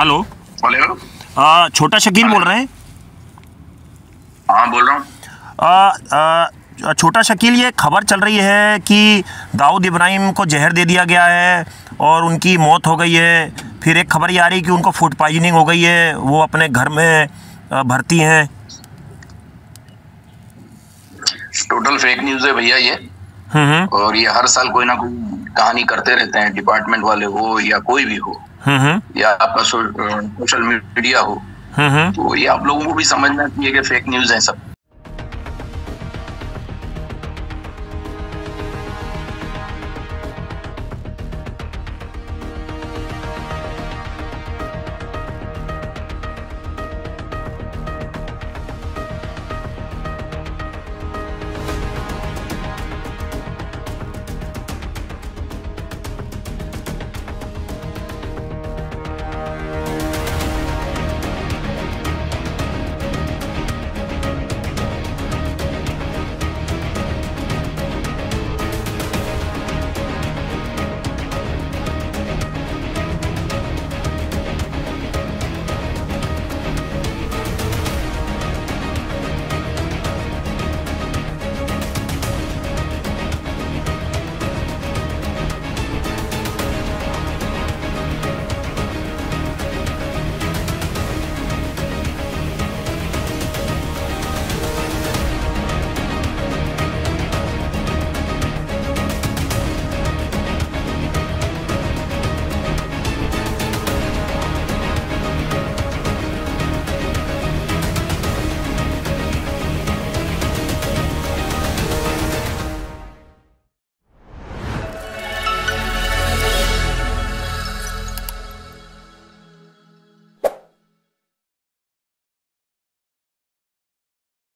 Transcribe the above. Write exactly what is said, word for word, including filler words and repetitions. Hello, hello, छोटा शकील बोल रहे हैं? हाँ, बोल रहा हूँ। छोटा शकील, ये खबर चल रही है कि दाऊद इब्राहिम को जहर दे दिया गया है और उनकी मौत हो गई है। फिर एक खबर ये आ रही है कि उनको फूड पॉइजनिंग हो गई है, वो अपने घर में भर्ती हैं। टोटल फेक न्यूज़ है भैया ये, और ये हर साल कोई ना कोई कहानी करते रहते हैं, डिपार्टमेंट वाले हो या कोई भी हो या आपका सोशल मीडिया हो। तो ये आप लोगों को भी समझना चाहिए कि फेक न्यूज़ है सब।